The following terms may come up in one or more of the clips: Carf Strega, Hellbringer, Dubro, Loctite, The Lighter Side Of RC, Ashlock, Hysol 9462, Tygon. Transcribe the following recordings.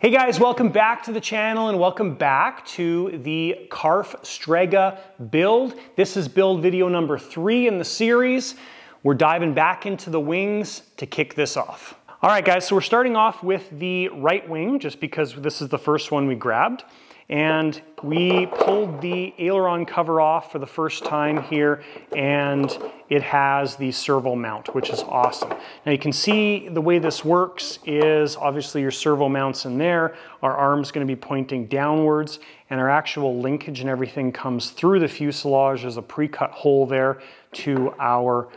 Hey guys, welcome back to the channel and welcome back to the Carf Strega build. This is build video number 3 in the series. We're diving back into the wings to kick this off. All right guys, so we're starting off with the right wing just because this is the first one we grabbed. And we pulled the aileron cover off for the first time here, and it has the servo mount, which is awesome. Now you can see the way this works is obviously your servo mounts in there, our arm's gonna be pointing downwards, and our actual linkage and everything comes through the fuselage. There's a pre-cut hole there to our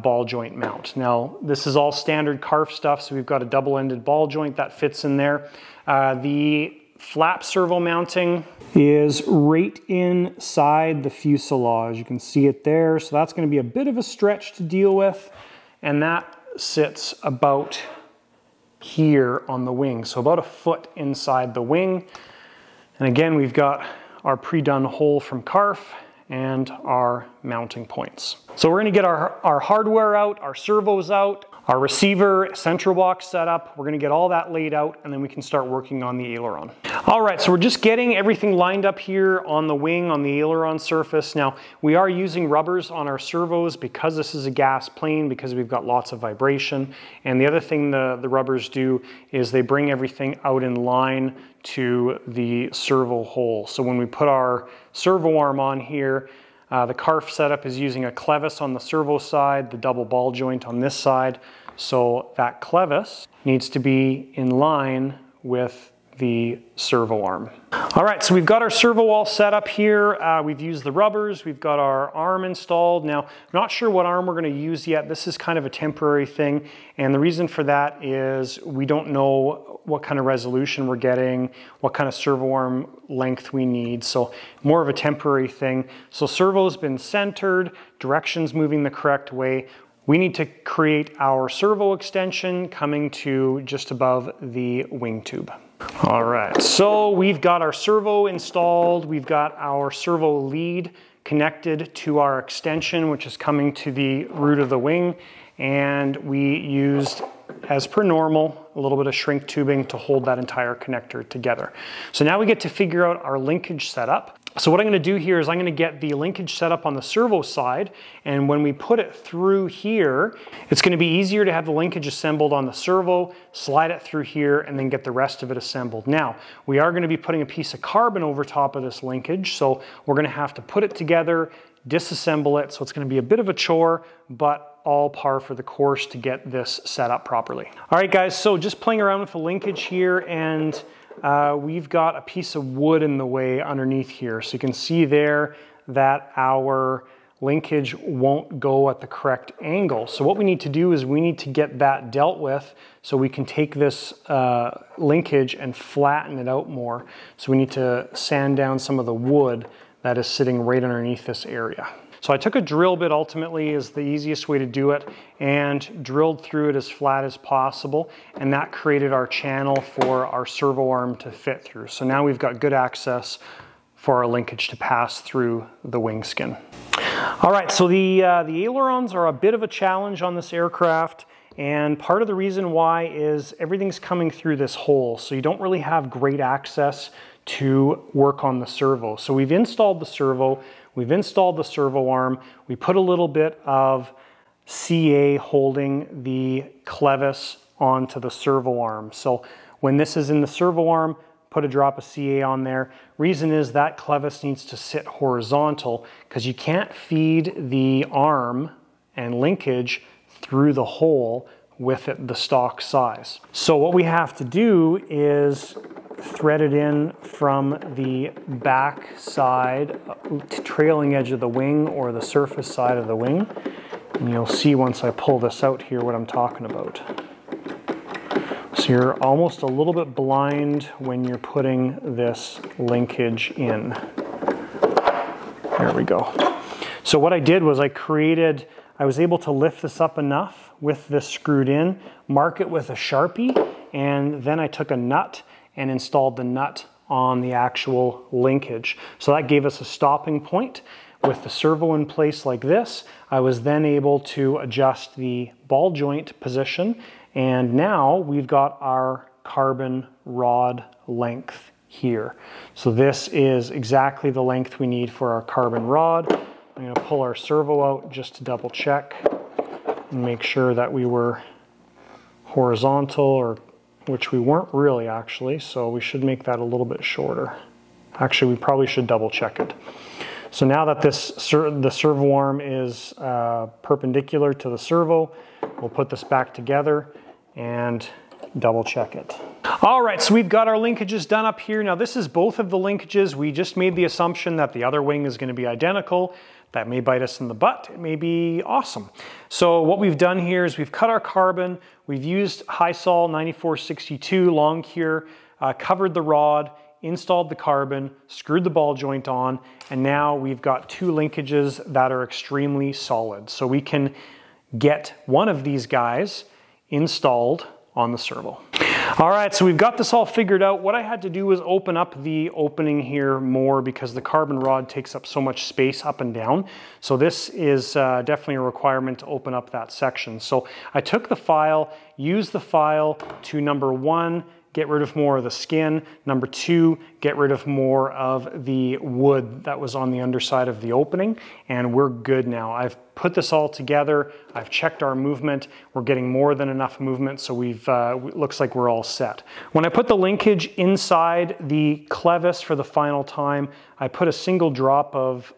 ball joint mount. Now this is all standard Carf stuff, so we've got a double-ended ball joint that fits in there. The flap servo mounting is right inside the fuselage. You can see it there. So that's going to be a bit of a stretch to deal with. And that sits about here on the wing. So about a foot inside the wing. And again, we've got our pre-done hole from Carf and our mounting points. So we're going to get our hardware out, our servos out, our receiver, central box set up. We're gonna get all that laid out and then we can start working on the aileron. All right, so we're just getting everything lined up here on the wing, on the aileron surface. Now, we are using rubbers on our servos because this is a gas plane, because we've got lots of vibration. And the other thing the rubbers do is they bring everything out in line to the servo hole. So when we put our servo arm on here, the Carf setup is using a clevis on the servo side, the double ball joint on this side. So that clevis needs to be in line with the servo arm. All right, so we've got our servo all set up here. We've used the rubbers, we've got our arm installed. Now, I'm not sure what arm we're gonna use yet. This is kind of a temporary thing. And the reason for that is we don't know what kind of resolution we're getting, what kind of servo arm length we need. So more of a temporary thing. So servo's been centered, direction's moving the correct way. We need to create our servo extension coming to just above the wing tube. All right, so we've got our servo installed. We've got our servo lead connected to our extension, which is coming to the root of the wing. And we used, as per normal, a little bit of shrink tubing to hold that entire connector together. So now we get to figure out our linkage setup. So what I'm gonna do here is I'm gonna get the linkage set up on the servo side, and when we put it through here, it's gonna be easier to have the linkage assembled on the servo, slide it through here, and then get the rest of it assembled. Now, we are gonna be putting a piece of carbon over top of this linkage, so we're gonna have to put it together, disassemble it, so it's gonna be a bit of a chore, but all par for the course to get this set up properly. All right guys, so just playing around with the linkage here, and we've got a piece of wood in the way underneath here. So you can see there that our linkage won't go at the correct angle. So what we need to do is we need to get that dealt with so we can take this linkage and flatten it out more. So we need to sand down some of the wood that is sitting right underneath this area. So I took a drill bit, ultimately is the easiest way to do it, and drilled through it as flat as possible, and that created our channel for our servo arm to fit through. So now we've got good access for our linkage to pass through the wing skin. All right, so the ailerons are a bit of a challenge on this aircraft, and part of the reason why is everything's coming through this hole, so you don't really have great access to work on the servo. So we've installed the servo, we've installed the servo arm, we put a little bit of CA holding the clevis onto the servo arm. So when this is in the servo arm, put a drop of CA on there. Reason is that clevis needs to sit horizontal because you can't feed the arm and linkage through the hole with it the stock size. So what we have to do is thread it in from the back side, trailing edge of the wing or the surface side of the wing. And you'll see once I pull this out here what I'm talking about. So you're almost a little bit blind when you're putting this linkage in. There we go. So what I did was I was able to lift this up enough with this screwed in, mark it with a Sharpie, and then I took a nut and installed the nut on the actual linkage. So that gave us a stopping point. With the servo in place like this, I was then able to adjust the ball joint position, and now we've got our carbon rod length here. So this is exactly the length we need for our carbon rod. I'm going to pull our servo out just to double check and make sure that we were horizontal, or which we weren't really actually, so we should make that a little bit shorter. Actually, we probably should double check it. So now that the servo arm is perpendicular to the servo, we'll put this back together and double check it. All right, so we've got our linkages done up here. Now this is both of the linkages. We just made the assumption that the other wing is going to be identical. That may bite us in the butt. It may be awesome. So what we've done here is we've cut our carbon. We've used Hysol 9462 long cure, covered the rod, installed the carbon, screwed the ball joint on, and now we've got two linkages that are extremely solid. So we can get one of these guys installed on the servo. All right, so we've got this all figured out. What I had to do was open up the opening here more because the carbon rod takes up so much space up and down. So this is definitely a requirement to open up that section. So I took the file, used the file to number one, get rid of more of the skin. Number two, get rid of more of the wood that was on the underside of the opening, and we're good now. I've put this all together. I've checked our movement. We're getting more than enough movement, so we've looks like we're all set. When I put the linkage inside the clevis for the final time, I put a single drop of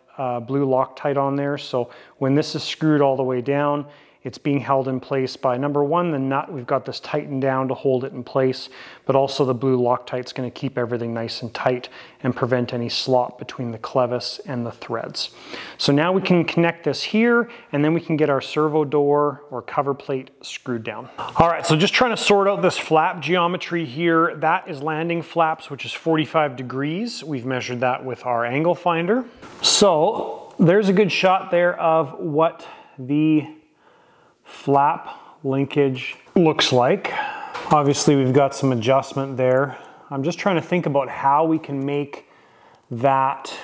blue Loctite on there, so when this is screwed all the way down, it's being held in place by number one, the nut. We've got this tightened down to hold it in place, but also the blue Loctite's going to keep everything nice and tight and prevent any slop between the clevis and the threads. So now we can connect this here, and then we can get our servo door or cover plate screwed down. All right, so just trying to sort out this flap geometry here. That is landing flaps, which is 45 degrees. We've measured that with our angle finder. So there's a good shot there of what the flap linkage looks like. Obviously we've got some adjustment there. I'm just trying to think about how we can make that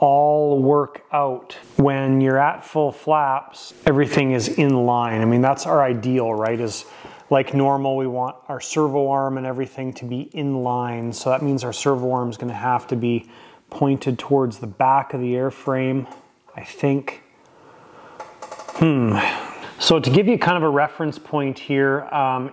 all work out. When you're at full flaps, everything is in line. I mean, that's our ideal, right? Is like normal, we want our servo arm and everything to be in line. So that means our servo arm is going to have to be pointed towards the back of the airframe, I think. So to give you kind of a reference point here,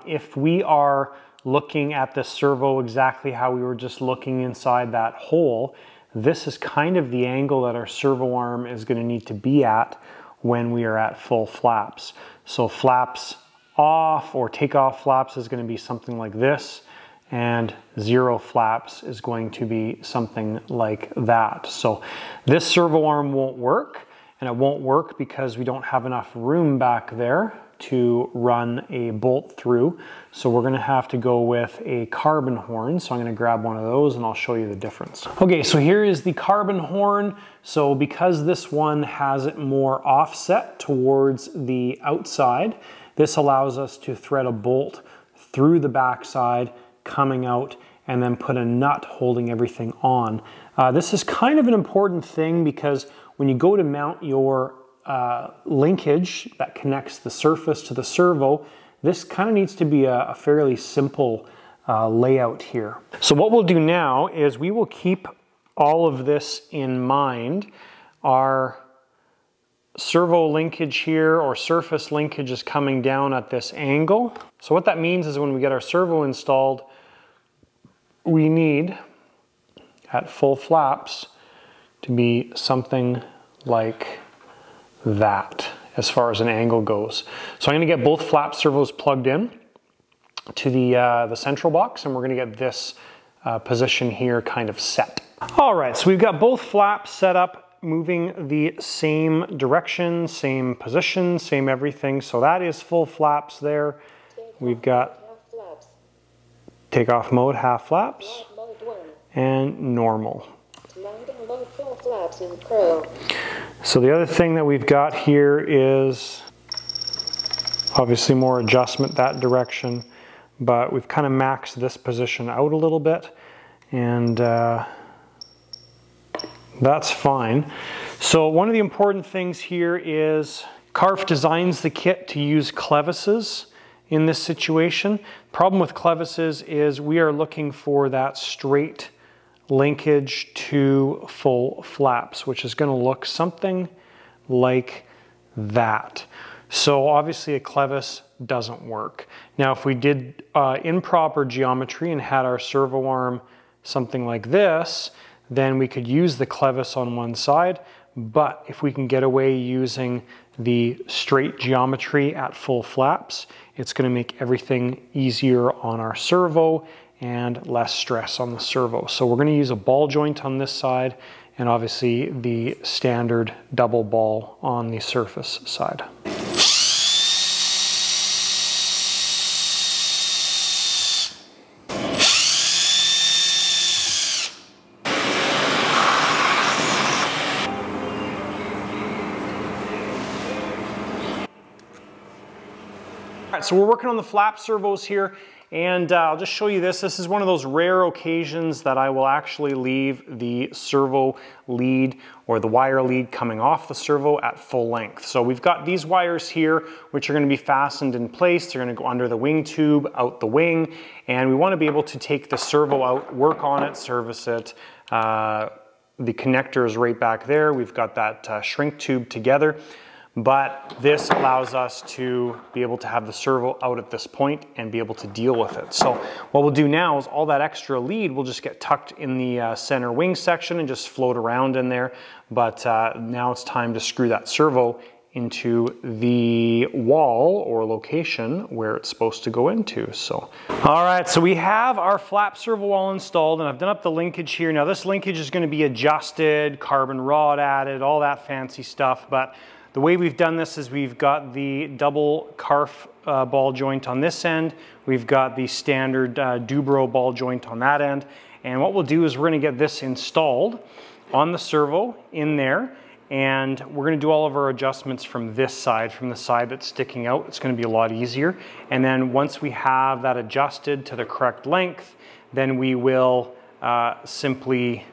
if we are looking at the servo exactly how we were just looking inside that hole, this is kind of the angle that our servo arm is going to need to be at when we are at full flaps. So flaps off or takeoff flaps is going to be something like this, and zero flaps is going to be something like that. So this servo arm won't work. And it won't work because we don't have enough room back there to run a bolt through. So we're gonna have to go with a carbon horn. So I'm gonna grab one of those and I'll show you the difference. Okay, so here is the carbon horn. So because this one has it more offset towards the outside, this allows us to thread a bolt through the backside, coming out, and then put a nut holding everything on. This is kind of an important thing because when you go to mount your linkage that connects the surface to the servo, this kind of needs to be a fairly simple layout here. So what we'll do now is we will keep all of this in mind. Our servo linkage here or surface linkage is coming down at this angle. So what that means is when we get our servo installed, we need at full flaps to be something like that as far as an angle goes. So I'm going to get both flap servos plugged in to the central box, and we're going to get this position here kind of set. All right, so we've got both flaps set up, moving the same direction, same position, same everything. So that is full flaps there. We've got takeoff mode, half flaps, and normal. So the other thing that we've got here is obviously more adjustment that direction, but we've kind of maxed this position out a little bit, and that's fine. So one of the important things here is Carf designs the kit to use clevises in this situation. Problem with clevises is we are looking for that straight linkage to full flaps, which is going to look something like that. So obviously a clevis doesn't work. Now if we did improper geometry and had our servo arm something like this, then we could use the clevis on one side. But if we can get away using the straight geometry at full flaps, it's going to make everything easier on our servo and less stress on the servo. So we're going to use a ball joint on this side and obviously the standard double ball on the surface side. So we're working on the flap servos here, and I'll just show you this. This is one of those rare occasions that I will actually leave the servo lead or the wire lead coming off the servo at full length. So we've got these wires here, which are going to be fastened in place. They're going to go under the wing tube, out the wing, and we want to be able to take the servo out, work on it, service it. The connector is right back there. We've got that shrink tube together. But this allows us to be able to have the servo out at this point and be able to deal with it. So what we'll do now is all that extra lead will just get tucked in the center wing section and just float around in there. But now it's time to screw that servo into the wall or location where it's supposed to go into. So, all right, so we have our flap servo wall installed, and I've done up the linkage here. Now this linkage is going to be adjusted, carbon rod added, all that fancy stuff, but the way we've done this is we've got the double Carf ball joint on this end. We've got the standard Dubro ball joint on that end. And what we'll do is we're going to get this installed on the servo in there. And we're going to do all of our adjustments from this side, from the side that's sticking out. It's going to be a lot easier. And then once we have that adjusted to the correct length, then we will simply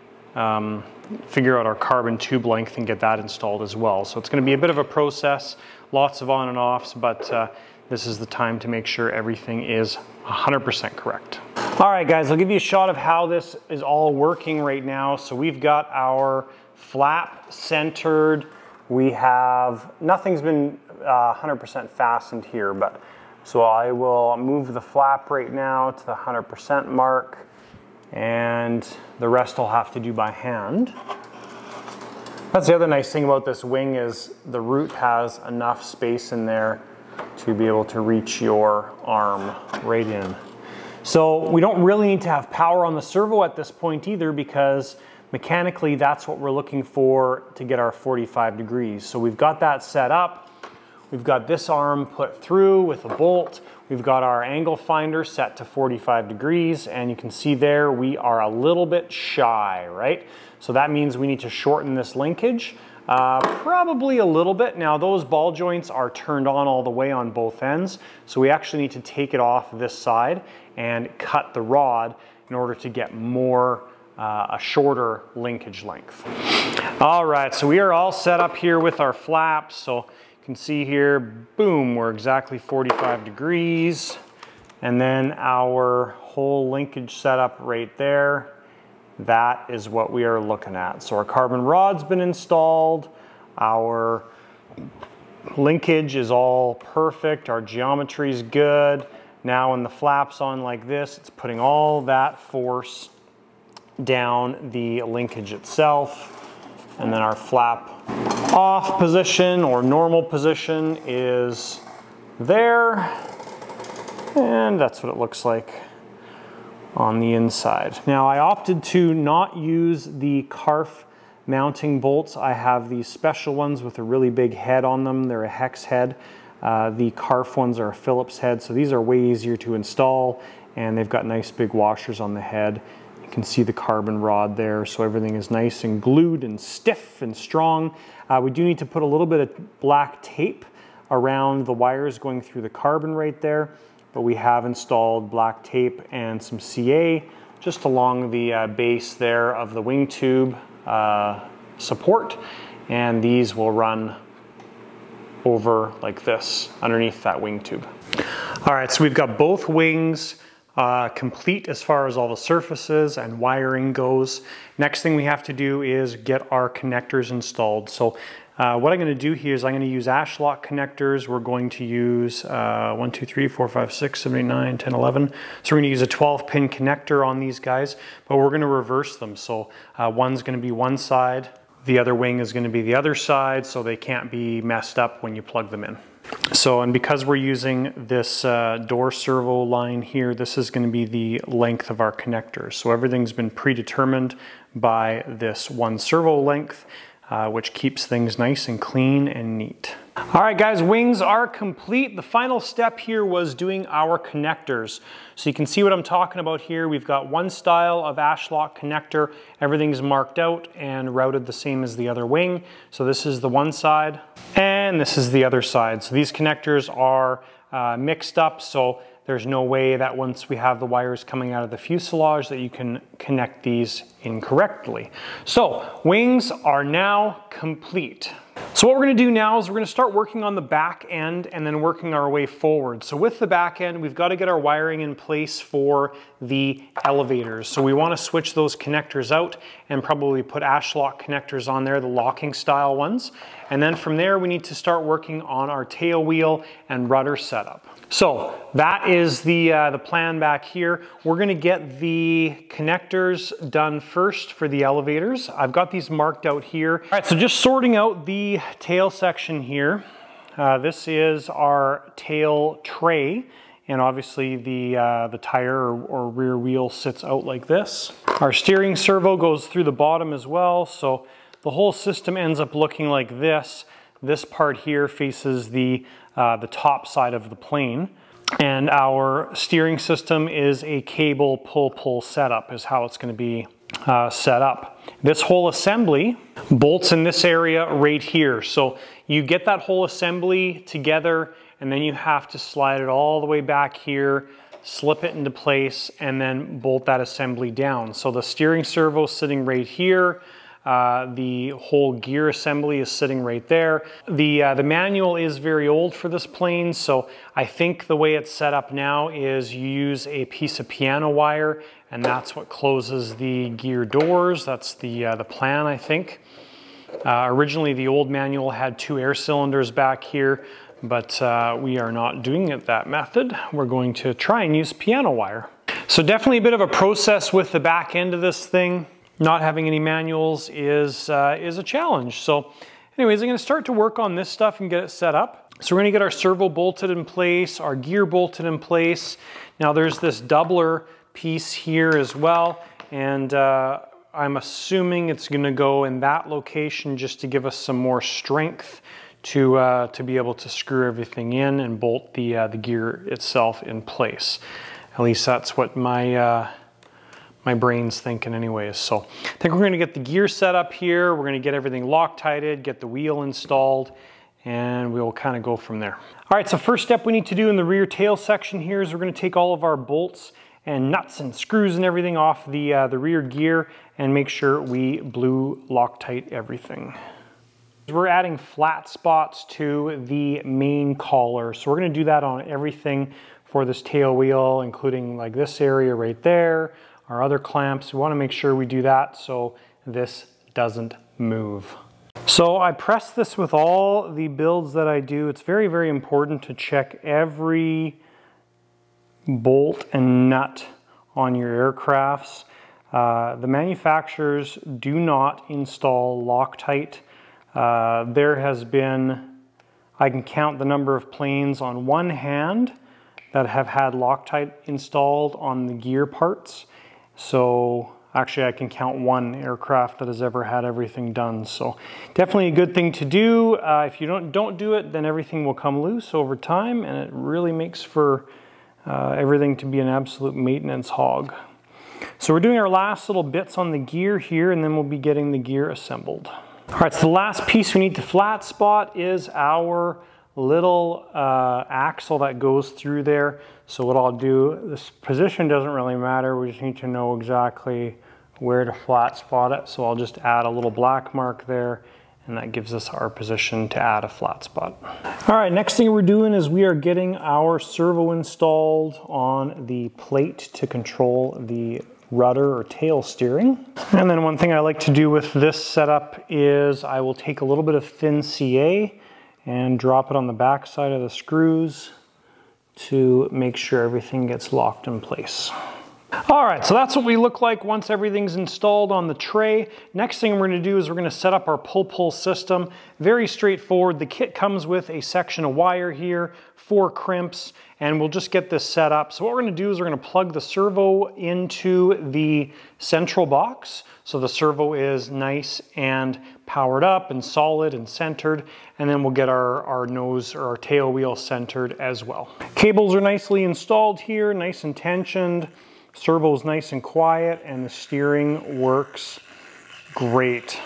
figure out our carbon tube length and get that installed as well. So it's going to be a bit of a process, lots of on and offs, but this is the time to make sure everything is 100% correct. All right, guys, I'll give you a shot of how this is all working right now. So we've got our flap centered. We have, nothing's been 100% fastened here, but so I will move the flap right now to the 100% mark. And the rest I'll have to do by hand. That's the other nice thing about this wing is the root has enough space in there to be able to reach your arm right in. So we don't really need to have power on the servo at this point either, because mechanically that's what we're looking for to get our 45 degrees. So we've got that set up. We've got this arm put through with a bolt. We've got our angle finder set to 45 degrees, and you can see there we are a little bit shy, right? So that means we need to shorten this linkage, probably a little bit. Now those ball joints are turned on all the way on both ends, so we actually need to take it off this side and cut the rod in order to get more a shorter linkage length. All right, so we are all set up here with our flaps. So can see here, boom, we're exactly 45 degrees. And then our whole linkage setup right there, that is what we are looking at. So our carbon rod's been installed, our linkage is all perfect, our geometry is good. Now when the flap's on like this, it's putting all that force down the linkage itself. And then our flap off position or normal position is there. And that's what it looks like on the inside. Now I opted to not use the Carf mounting bolts. I have these special ones with a really big head on them. They're a hex head. The Carf ones are a Phillips head. So these are way easier to install, and they've got nice big washers on the head. You can see the carbon rod there, so everything is nice and glued and stiff and strong. We do need to put a little bit of black tape around the wires going through the carbon right there, but we have installed black tape and some CA just along the base there of the wing tube support, and these will run over like this underneath that wing tube. All right, so we've got both wings complete as far as all the surfaces and wiring goes. Next thing we have to do is get our connectors installed. So what I'm gonna do here is I'm gonna use Ashlock connectors. We're going to use 1, 2, 3, 4, 5, 6, 7, 8, 9, 10, 11. So we're gonna use a 12-pin connector on these guys, but we're gonna reverse them. So one's gonna be one side, the other wing is gonna be the other side, so they can't be messed up when you plug them in. So, and because we're using this door servo line here, this is going to be the length of our connectors. So everything's been predetermined by this one servo length, which keeps things nice and clean and neat. All right guys, wings are complete. The final step here was doing our connectors. So you can see what I'm talking about here. We've got one style of Ashlock connector. Everything's marked out and routed the same as the other wing. So this is the one side and this is the other side. So these connectors are mixed up, so there's no way that once we have the wires coming out of the fuselage that you can connect these incorrectly. So wings are now complete. So what we're gonna do now is we're gonna start working on the back end and then working our way forward. So with the back end, we've got to get our wiring in place for the elevators. So we want to switch those connectors out and probably put Ashlock connectors on there, the locking style ones. And then from there, we need to start working on our tail wheel and rudder setup. So that is the plan back here. We're gonna get the connectors done first for the elevators. I've got these marked out here. All right, so just sorting out the tail section here. This is our tail tray, and obviously the tire or rear wheel sits out like this. Our steering servo goes through the bottom as well, so the whole system ends up looking like this. This part here faces the top side of the plane, and our steering system is a cable pull-pull setup is how it's going to be set up. This whole assembly bolts in this area right here. So you get that whole assembly together and then you have to slide it all the way back here, slip it into place, and then bolt that assembly down. So the steering servo is sitting right here. The whole gear assembly is sitting right there. The manual is very old for this plane, so I think the way it's set up now is you use a piece of piano wire, and that's what closes the gear doors. That's the plan, I think. Originally, the old manual had two air cylinders back here, but we are not doing it that method. We're going to try and use piano wire. So definitely a bit of a process with the back end of this thing. Not having any manuals is a challenge. So anyways, I'm gonna start to work on this stuff and get it set up. So we're gonna get our servo bolted in place, our gear bolted in place. Now there's this doubler piece here as well. And I'm assuming it's gonna go in that location just to give us some more strength to be able to screw everything in and bolt the gear itself in place. At least that's what my, my brain's thinking anyways. So I think we're gonna get the gear set up here. We're gonna get everything Loctited, get the wheel installed, and we'll kind of go from there. All right, so first step we need to do in the rear tail section here is we're gonna take all of our bolts and nuts and screws and everything off the rear gear and make sure we blue Loctite everything. We're adding flat spots to the main collar. So we're gonna do that on everything for this tail wheel, including like this area right there, our other clamps. We want to make sure we do that so this doesn't move. So I press this with all the builds that I do. It's very, very important to check every bolt and nut on your aircrafts. The manufacturers do not install Loctite. There has been, I can count the number of planes on one hand that have had Loctite installed on the gear parts. So actually I can count one aircraft that has ever had everything done. So definitely a good thing to do. If you don't do it, then everything will come loose over time, and it really makes for everything to be an absolute maintenance hog. So we're doing our last little bits on the gear here, and then we'll be getting the gear assembled. All right, so the last piece we need to flat spot is our little axle that goes through there. So what I'll do, this position doesn't really matter, we just need to know exactly where to flat spot it. So I'll just add a little black mark there and that gives us our position to add a flat spot. All right, next thing we're doing is we are getting our servo installed on the plate to control the rudder or tail steering. And then one thing I like to do with this setup is I will take a little bit of thin CA and drop it on the back side of the screws to make sure everything gets locked in place. All right, so that's what we look like once everything's installed on the tray. Next thing we're gonna do is we're gonna set up our pull-pull system. Very straightforward. The kit comes with a section of wire here, 4 crimps, and we'll just get this set up. So what we're gonna do is we're gonna plug the servo into the central box. So the servo is nice and powered up and solid and centered, and then we'll get our nose or our tail wheel centered as well. Cables are nicely installed here, nice and tensioned. Servo's nice and quiet, and the steering works great.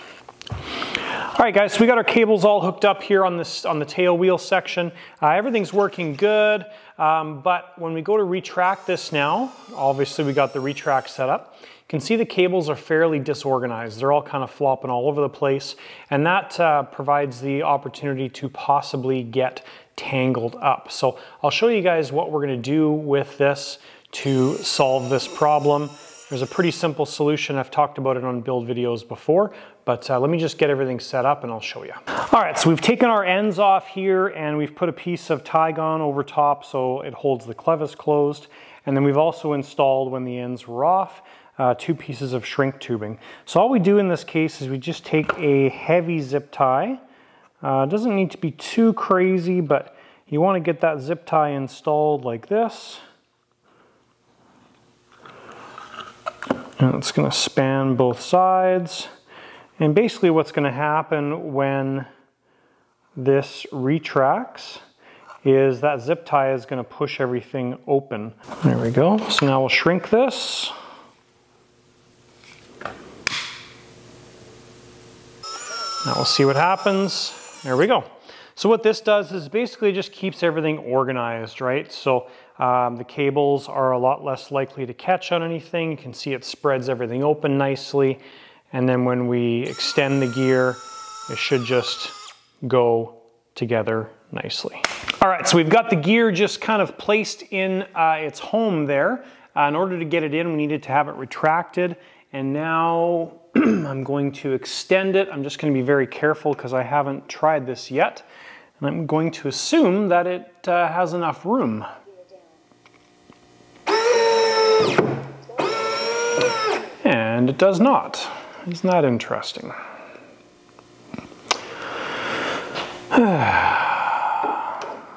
All right, guys, so we got our cables all hooked up here on the tail wheel section. Everything's working good, but when we go to retract this now, obviously we got the retract set up. You can see the cables are fairly disorganized. They're all kind of flopping all over the place, and that provides the opportunity to possibly get tangled up. So I'll show you guys what we're gonna do with this to solve this problem. There's a pretty simple solution. I've talked about it on build videos before, but let me just get everything set up and I'll show you. All right, so we've taken our ends off here and we've put a piece of Tygon over top so it holds the clevis closed. And then we've also installed, when the ends were off, 2 pieces of shrink tubing. So all we do in this case is we just take a heavy zip tie. It doesn't need to be too crazy, but you wanna get that zip tie installed like this. And it's going to span both sides, and basically what's going to happen when this retracts is that zip tie is going to push everything open. There we go. So now we'll shrink this. Now we'll see what happens. There we go. So what this does is basically just keeps everything organized, right? So the cables are a lot less likely to catch on anything. You can see it spreads everything open nicely. And then when we extend the gear, it should just go together nicely. All right, so we've got the gear just kind of placed in its home there. In order to get it in, we needed to have it retracted. And now I'm going to extend it. I'm just going to be very careful because I haven't tried this yet. And I'm going to assume that it has enough room. And it does not. Isn't that interesting?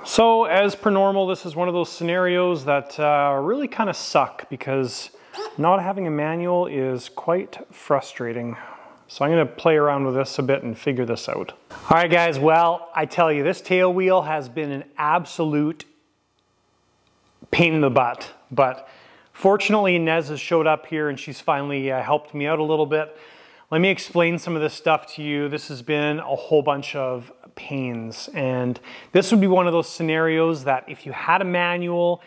So as per normal, this is one of those scenarios that really kind of suck because not having a manual is quite frustrating. So I'm gonna play around with this a bit and figure this out. All right, guys, well, I tell you, this tail wheel has been an absolute pain in the butt, but fortunately Inez has showed up here and she's finally helped me out a little bit. Let me explain some of this stuff to you. This has been a whole bunch of pains, and this would be one of those scenarios that if you had a manual,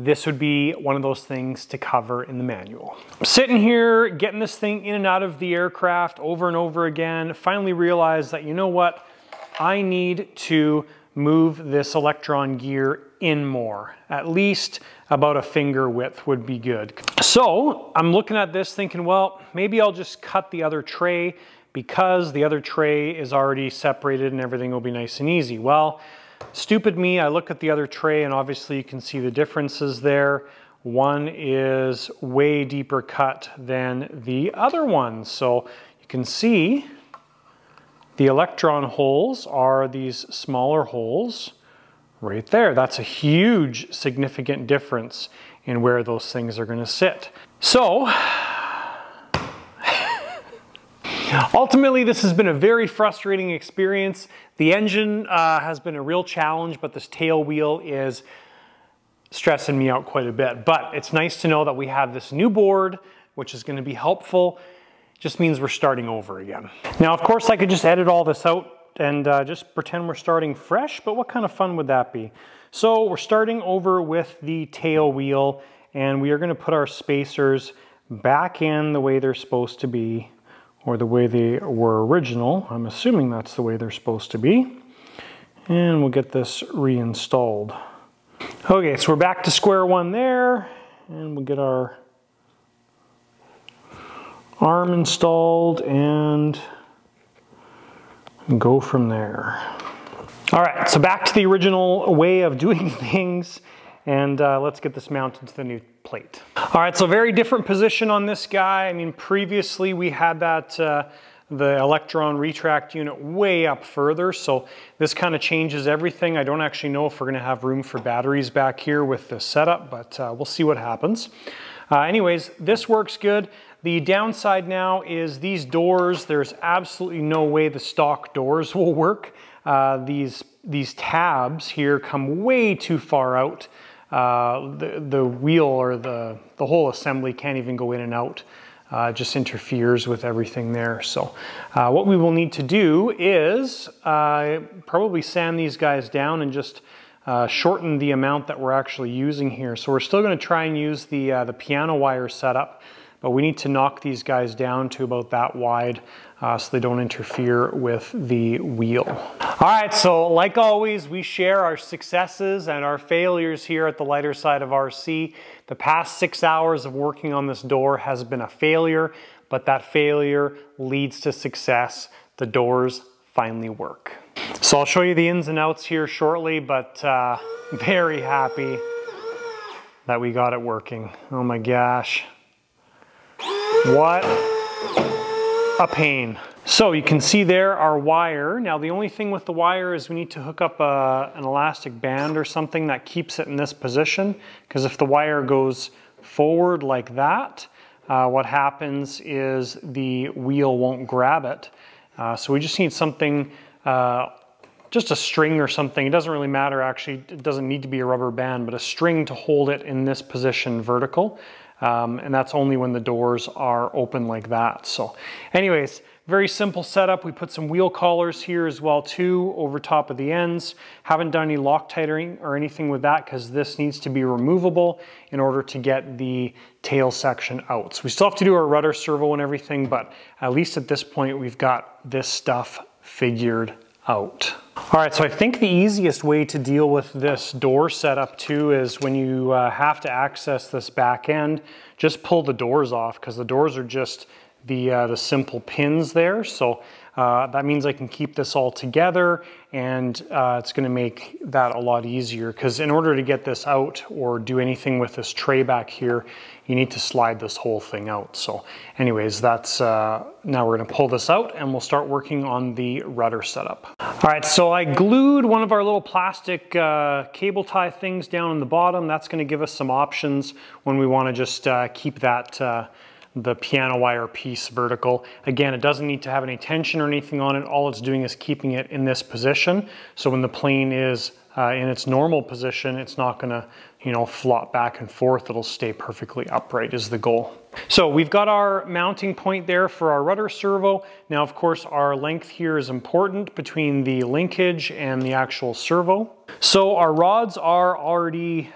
this would be one of those things to cover in the manual. I'm sitting here getting this thing in and out of the aircraft over and over again, finally realized that, you know what, I need to move this electron gear in more. At least about a finger width would be good. So I'm looking at this thinking, well, maybe I'll just cut the other tray because the other tray is already separated and everything will be nice and easy. Well, stupid me, I look at the other tray and obviously you can see the differences there. One is way deeper cut than the other one. So you can see the electron holes are these smaller holes right there. That's a huge, significant difference in where those things are going to sit. So ultimately, this has been a very frustrating experience. The engine has been a real challenge, but this tail wheel is stressing me out quite a bit. But it's nice to know that we have this new board, which is going to be helpful. Just means we're starting over again. Now, of course, I could just edit all this out and just pretend we're starting fresh, but what kind of fun would that be? So we're starting over with the tail wheel, and we are going to put our spacers back in the way they're supposed to be or the way they were original. I'm assuming that's the way they're supposed to be. And we'll get this reinstalled. Okay, so we're back to square one there, and we'll get our arm installed and go from there. All right, so back to the original way of doing things, and let's get this mounted to the new plate. All right, so very different position on this guy. I mean, previously we had that the electron retract unit way up further, so this kind of changes everything. I don't actually know if we're gonna have room for batteries back here with this setup, but we'll see what happens. Anyways, this works good. The downside now is these doors, there's absolutely no way the stock doors will work. These tabs here come way too far out. The wheel or the whole assembly can't even go in and out. Just interferes with everything there. So what we will need to do is probably sand these guys down and just shorten the amount that we're actually using here. So we're still gonna try and use the piano wire setup, but we need to knock these guys down to about that wide so they don't interfere with the wheel. All right, so like always, we share our successes and our failures here at the Lighter Side of RC. The past 6 hours of working on this door has been a failure, but that failure leads to success. The doors finally work. So I'll show you the ins and outs here shortly, but very happy that we got it working. Oh my gosh. What a pain. So you can see there our wire. Now the only thing with the wire is we need to hook up an elastic band or something that keeps it in this position, because if the wire goes forward like that, what happens is the wheel won't grab it. So we just need something, just a string or something. It doesn't really matter actually, it doesn't need to be a rubber band, but a string to hold it in this position vertical. And that's only when the doors are open like that. So anyways, very simple setup. We put some wheel collars here as well too, over top of the ends. Haven't done any Loctite or anything with that because this needs to be removable in order to get the tail section out. So we still have to do our rudder servo and everything, but at least at this point, we've got this stuff figured out. All right, so I think the easiest way to deal with this door setup too is when you have to access this back end, just pull the doors off, because the doors are just the simple pins there. So that means I can keep this all together, and it's gonna make that a lot easier, because in order to get this out or do anything with this tray back here, you need to slide this whole thing out. So anyways, that's now we're gonna pull this out and we'll start working on the rudder setup. All right, so I glued one of our little plastic cable tie things down in the bottom. That's gonna give us some options when we wanna just keep that the piano wire piece vertical. Again, it doesn't need to have any tension or anything on it. All it's doing is keeping it in this position. So when the plane is in its normal position, it's not gonna, you know, flop back and forth. It'll stay perfectly upright is the goal. So we've got our mounting point there for our rudder servo. Now, of course, our length here is important between the linkage and the actual servo. So our rods are already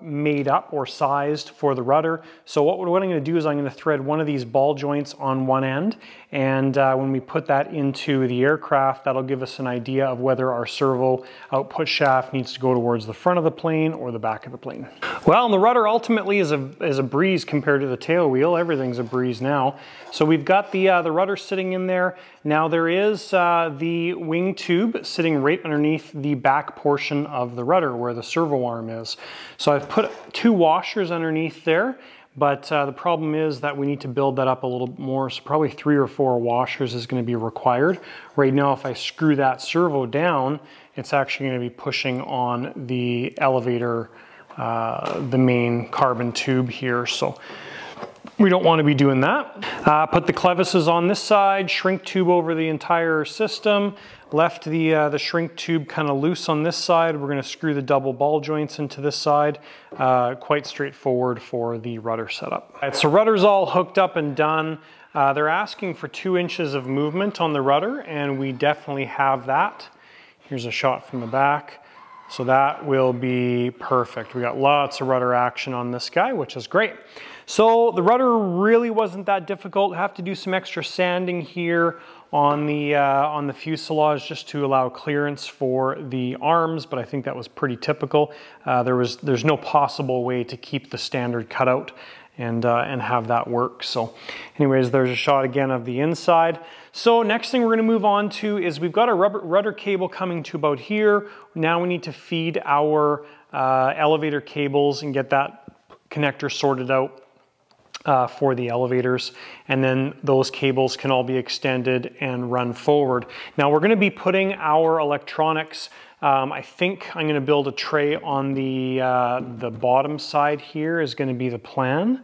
made up or sized for the rudder. So what I'm gonna do is I'm gonna thread one of these ball joints on one end. And when we put that into the aircraft, that'll give us an idea of whether our servo output shaft needs to go towards the front of the plane or the back of the plane. Well, and the rudder ultimately is a breeze compared to the tail wheel. Everything's a breeze now. So we've got the rudder sitting in there. Now there is the wing tube sitting right underneath the back portion of the rudder where the servo arm is. So I've put two washers underneath there, but the problem is that we need to build that up a little more. So probably 3 or 4 washers is going to be required. Right now, if I screw that servo down, it's actually going to be pushing on the elevator, the main carbon tube here. So we don't want to be doing that. Put the clevises on this side, shrink tube over the entire system, left the shrink tube kind of loose on this side. We're going to screw the double ball joints into this side. Quite straightforward for the rudder setup. All right, so rudder's all hooked up and done. They're asking for 2 inches of movement on the rudder, and we definitely have that. Here's a shot from the back. So that will be perfect. We got lots of rudder action on this guy, which is great. So the rudder really wasn't that difficult. Have to do some extra sanding here on the fuselage just to allow clearance for the arms, but I think that was pretty typical. There's no possible way to keep the standard cutout and have that work. So anyways, there's a shot again of the inside. So next thing we're gonna move on to is we've got a rudder cable coming to about here. Now we need to feed our elevator cables and get that connector sorted out for the elevators. And then those cables can all be extended and run forward. Now we're gonna be putting our electronics. I think I'm gonna build a tray on the bottom side here is gonna be the plan.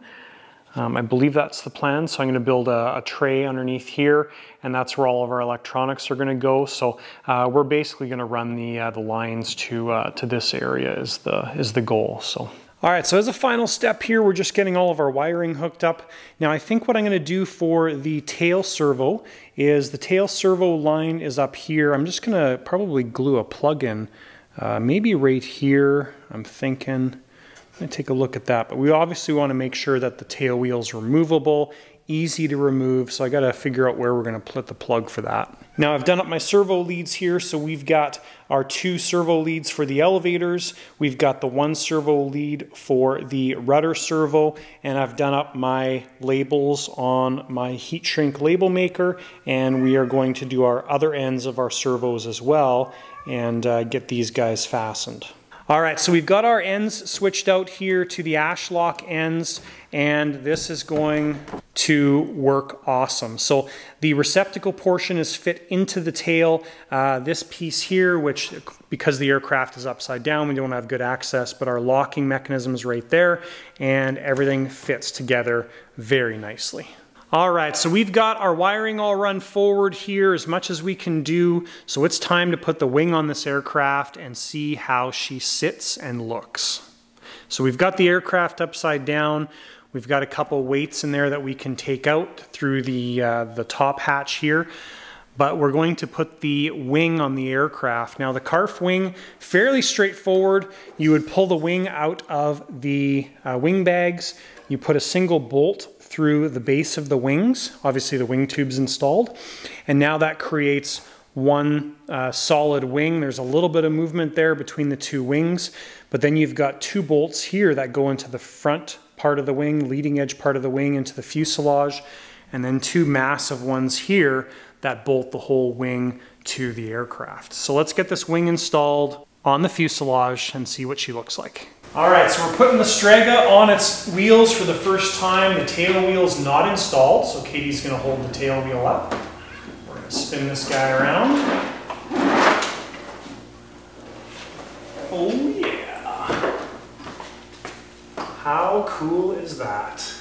I believe that's the plan. So I'm gonna build a tray underneath here, and that's where all of our electronics are gonna go. So we're basically gonna run the lines to this area is the goal, so. All right, so as a final step here, we're just getting all of our wiring hooked up. Now I think what I'm gonna do for the tail servo is the tail servo line is up here. I'm just gonna probably glue a plug in, maybe right here, I'm thinking. I'm gonna take a look at that, but we obviously wanna make sure that the tail wheel's removable, easy to remove, so I gotta figure out where we're gonna put the plug for that. Now I've done up my servo leads here, so we've got our two servo leads for the elevators, we've got the one servo lead for the rudder servo, and I've done up my labels on my heat shrink label maker, and we are going to do our other ends of our servos as well, and get these guys fastened. All right, so we've got our ends switched out here to the Ashlock ends, and this is going to work awesome. So the receptacle portion is fit into the tail. This piece here, which because the aircraft is upside down, we don't have good access, but our locking mechanism is right there, and everything fits together very nicely. All right, so we've got our wiring all run forward here as much as we can do. So it's time to put the wing on this aircraft and see how she sits and looks. So we've got the aircraft upside down. We've got a couple weights in there that we can take out through the top hatch here. But we're going to put the wing on the aircraft. Now the Carf wing, fairly straightforward. You would pull the wing out of the wing bags. You put a single bolt through the base of the wings, obviously the wing tube's installed, and now that creates one solid wing. There's a little bit of movement there between the two wings, but then you've got two bolts here that go into the front part of the wing, leading edge part of the wing into the fuselage, and then two massive ones here that bolt the whole wing to the aircraft. So let's get this wing installed on the fuselage and see what she looks like. All right, so we're putting the Strega on its wheels for the first time. The tail wheel's not installed, so Katie's gonna hold the tail wheel up. We're gonna spin this guy around. Oh yeah. How cool is that?